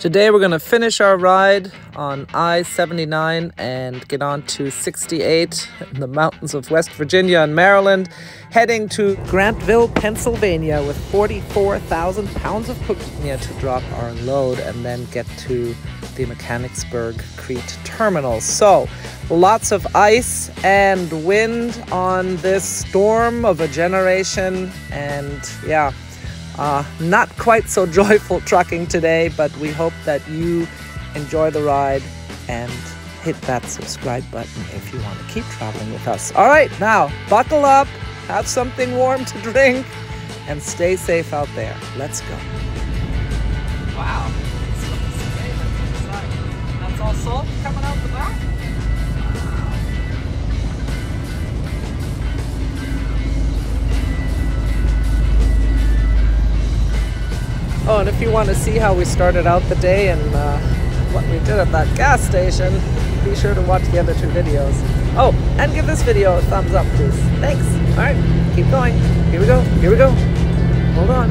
Today we're going to finish our ride on I-79 and get on to 68 in the mountains of West Virginia and Maryland, heading to Grantsville, Pennsylvania with 44,000 pounds of cocaine to drop our load and then get to the Mechanicsburg-Crete terminal. So lots of ice and wind on this storm of a generation, and yeah, not quite so joyful trucking today, but we hope that you enjoy the ride and hit that subscribe button if you want to keep traveling with us. All right, now buckle up, have something warm to drink, and stay safe out there. Let's go. Wow. That's all salt coming out the back? Oh, and if you want to see how we started out the day and what we did at that gas station, be sure to watch the other two videos. Oh, and give this video a thumbs up, please. Thanks. All right, keep going. Here we go. Here we go. Hold on.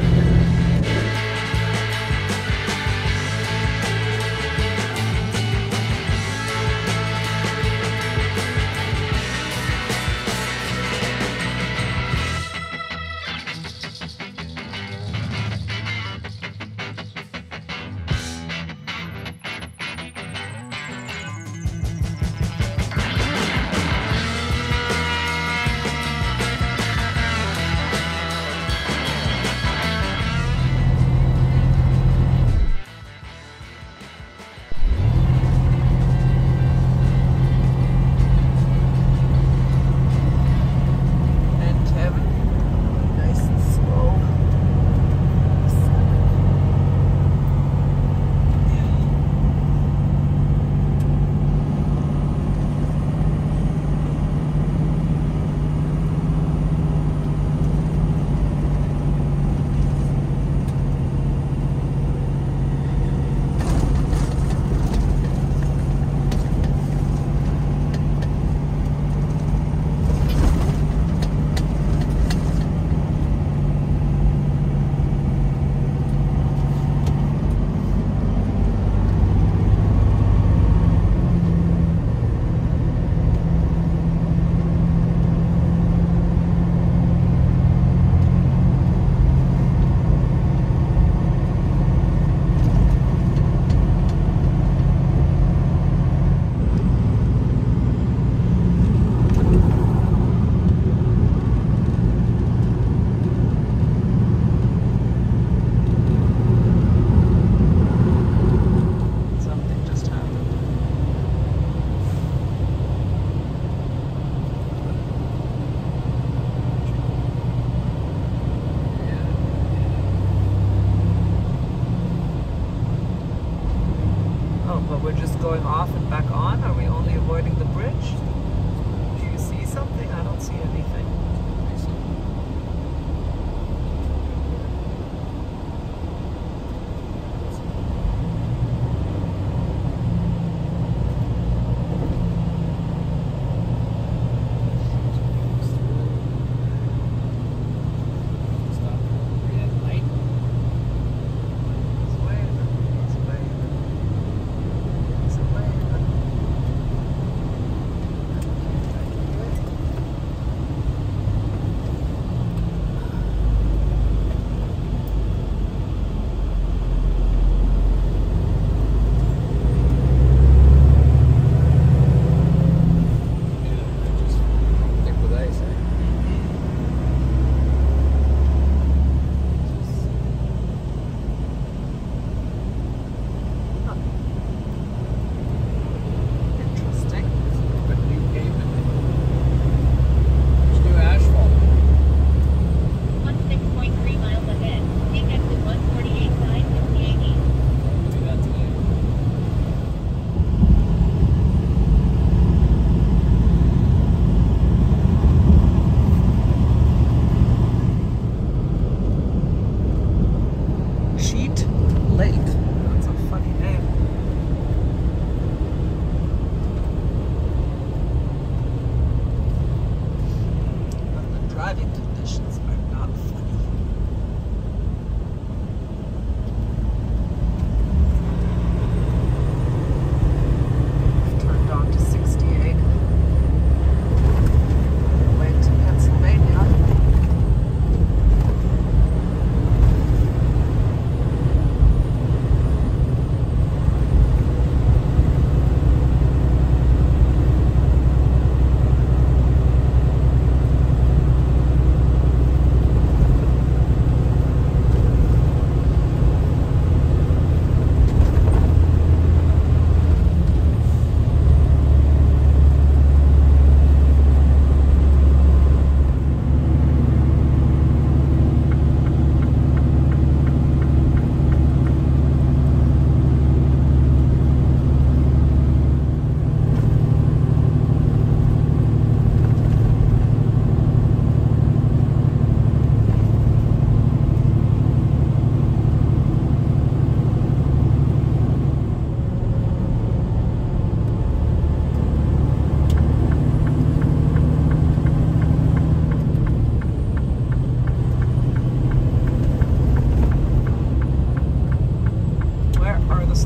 Going off and back on? Are we only avoiding the bridge? Do you see something? I don't see anything.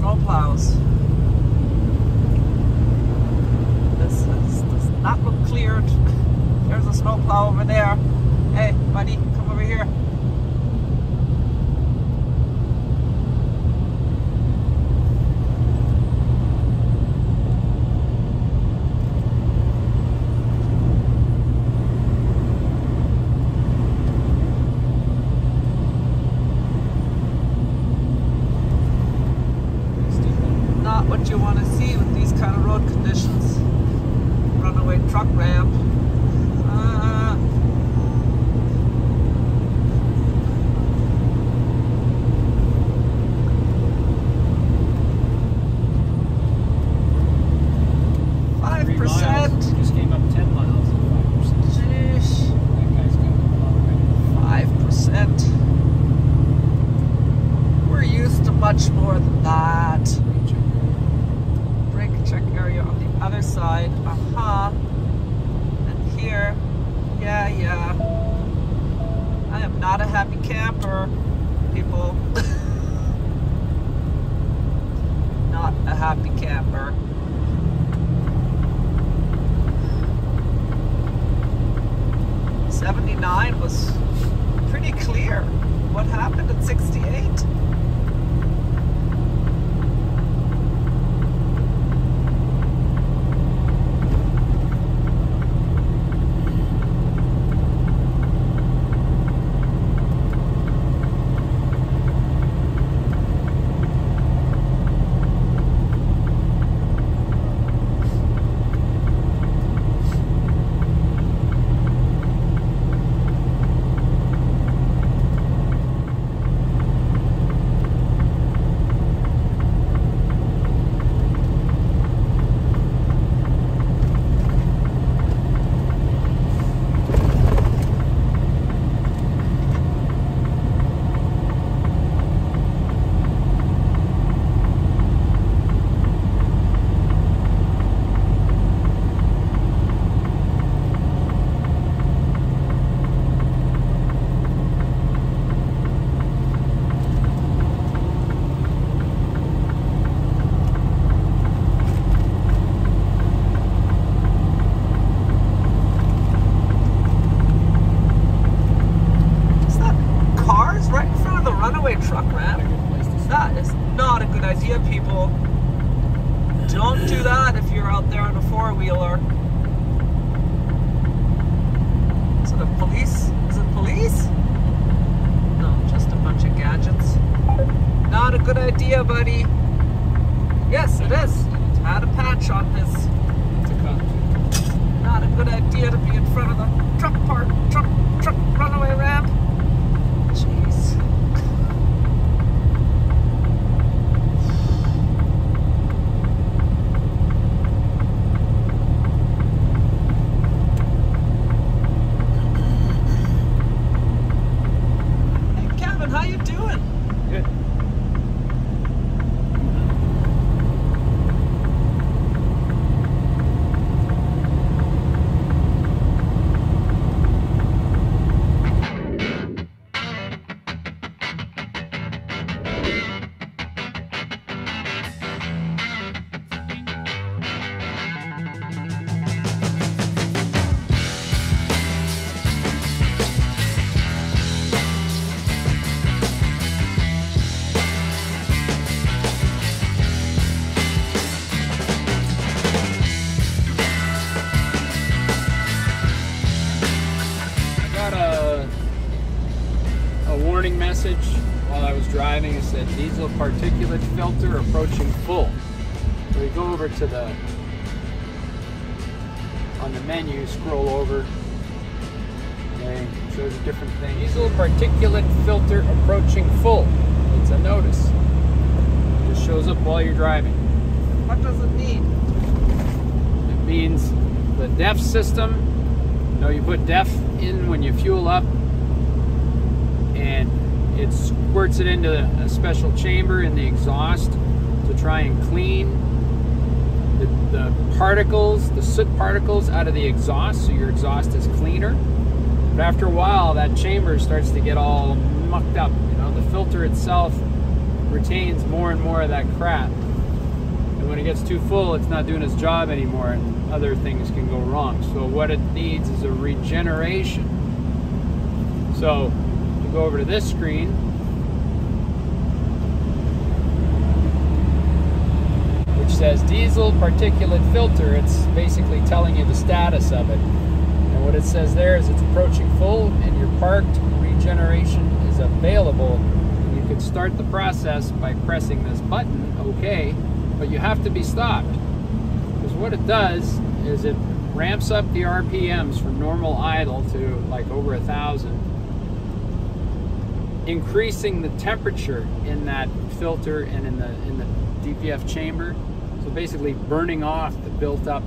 snow plows. This does not look cleared. There's a snow plow over there. Hey, buddy, come over here. Particulate filter approaching full. So we go over to the, on the menu, scroll over, okay, shows a different thing. Diesel particulate filter approaching full. It's a notice. It just shows up while you're driving. What does it mean? It means the DEF system, you know, you put DEF in when you fuel up, and it squirts it into a special chamber in the exhaust to try and clean the particles, the soot particles out of the exhaust, so your exhaust is cleaner. But after a while, that chamber starts to get all mucked up. You know, the filter itself retains more and more of that crap. And when it gets too full, it's not doing its job anymore, and other things can go wrong. So what it needs is a regeneration. So to go over to this screen, which says diesel particulate filter, it's basically telling you the status of it. And what it says there is it's approaching full and your parked regeneration is available. And you can start the process by pressing this button, okay, but you have to be stopped. Because what it does is it ramps up the RPMs from normal idle to like over 1,000, increasing the temperature in that filter and in the DPF chamber, so basically burning off the built-up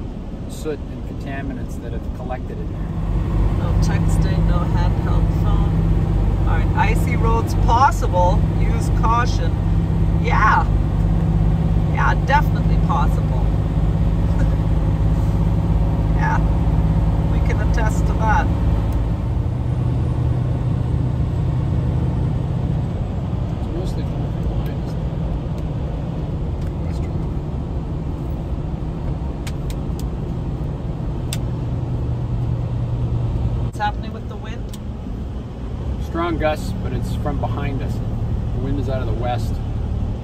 soot and contaminants that have collected in there. No texting, no handheld phone. All right, icy roads possible. Use caution. Yeah, yeah, definitely possible. Yeah, we can attest to that. It's mostly coming from lines. What's happening with the wind? Strong gusts, but it's from behind us. The wind is out of the west.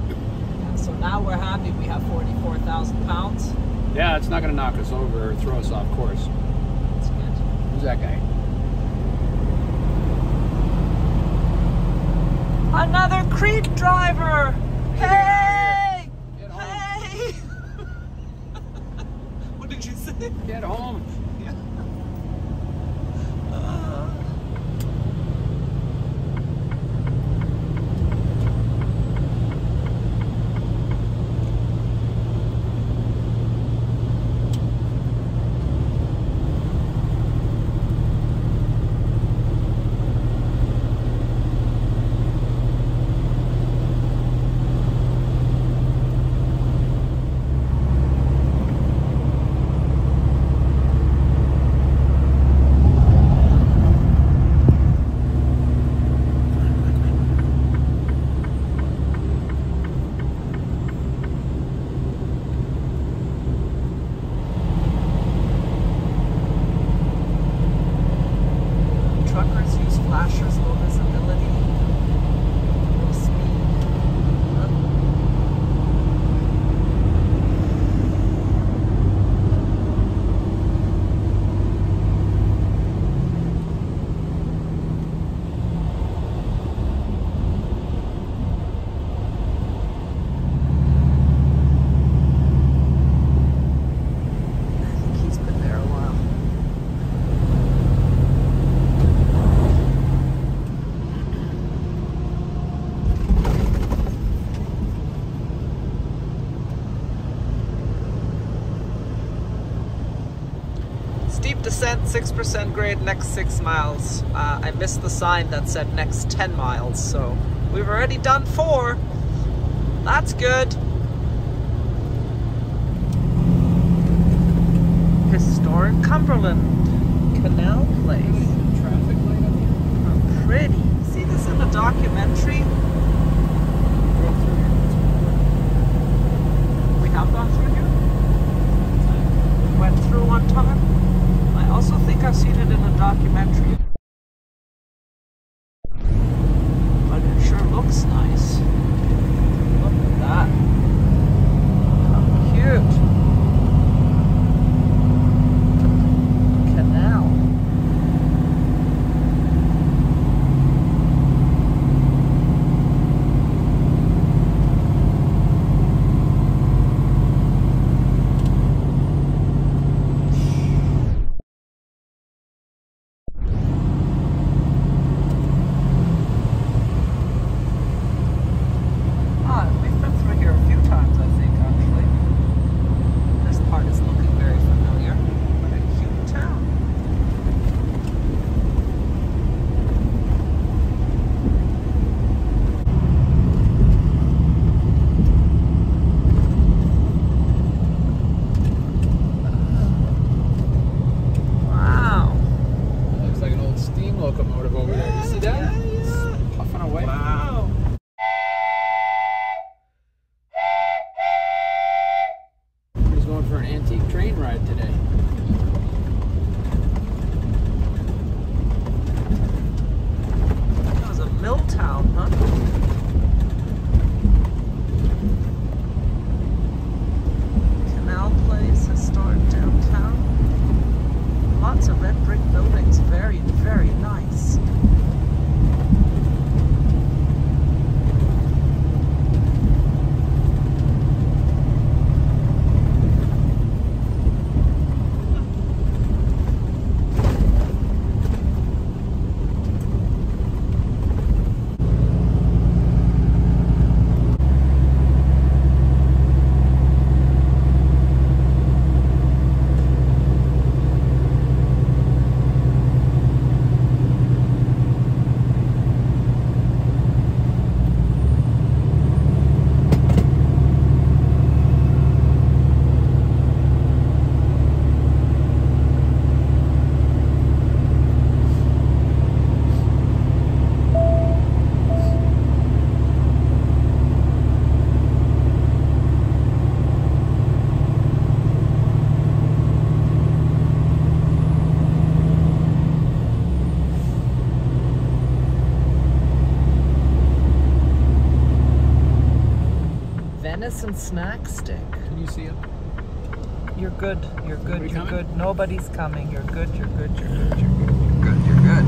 Yeah, so now we're happy we have 44,000 pounds. Yeah, it's not going to knock us over or throw us off course. That's good. Who's that guy? Another Crete driver! Hey! Get home! Hey! What did you say? Get home! Yeah. Descent, 6% grade, next 6 miles. I missed the sign that said next 10 miles, so we've already done 4. That's good. Historic Cumberland Canal Place. Traffic light up here. Oh, pretty. See this in a documentary? We have gone through here? We went through one time. I also think I've seen it in a documentary. But it sure looks nice. Look at that. How cute. Canal. venison snack stick. Can you see it? You're good. You're good. You're good. Nobody's coming. You're good. You're good. You're good. You're good. You're good. You're good.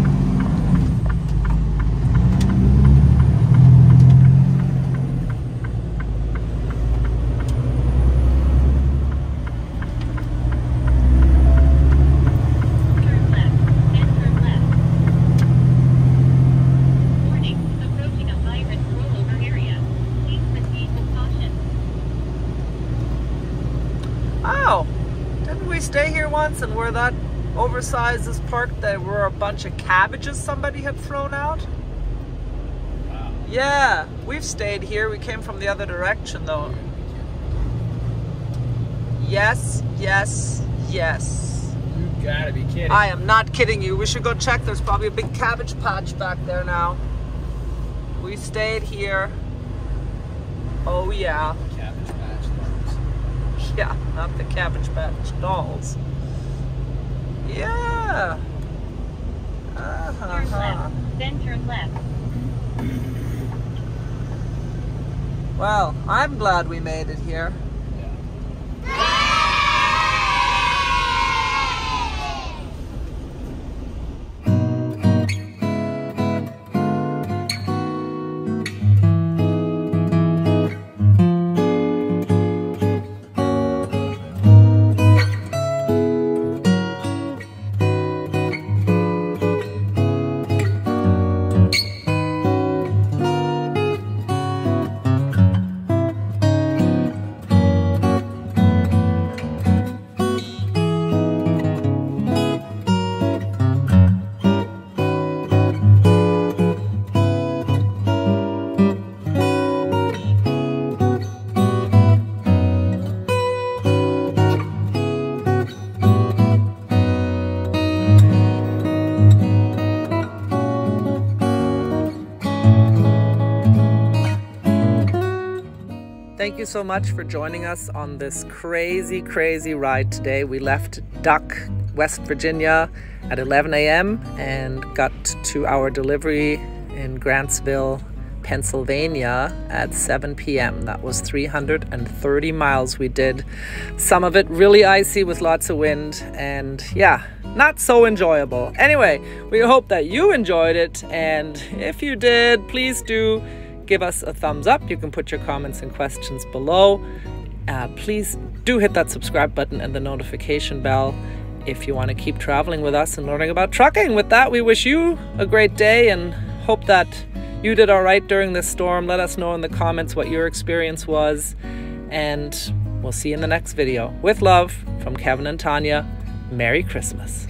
Turn left and turn left. Warning, approaching a high risk rollover area. Please proceed with caution. Oh, didn't we stay here once and wear that? Oversized is parked. There were a bunch of cabbages somebody had thrown out. Wow. Yeah, we've stayed here. We came from the other direction though. Yes, yes, yes. You gotta be kidding. I am not kidding you. We should go check. There's probably a big cabbage patch back there now. We stayed here. Oh yeah. Cabbage patch dolls. Yeah, not the cabbage patch dolls. Yeah. Turn left, then turn left. Well, I'm glad we made it here. Thank you so much for joining us on this crazy, crazy ride today. We left Duck, West Virginia at 11 a.m. and got to our delivery in Grantsville, Pennsylvania at 7 p.m. That was 330 miles we did. Some of it really icy with lots of wind and yeah, not so enjoyable. Anyway, we hope that you enjoyed it, and if you did, please do give us a thumbs up. You can put your comments and questions below. Please do hit that subscribe button and the notification bell if you want to keep traveling with us and learning about trucking. With that, we wish you a great day and hope that you did all right during this storm. Let us know in the comments what your experience was, and we'll see you in the next video. With love from Kevin and Tanya, Merry Christmas.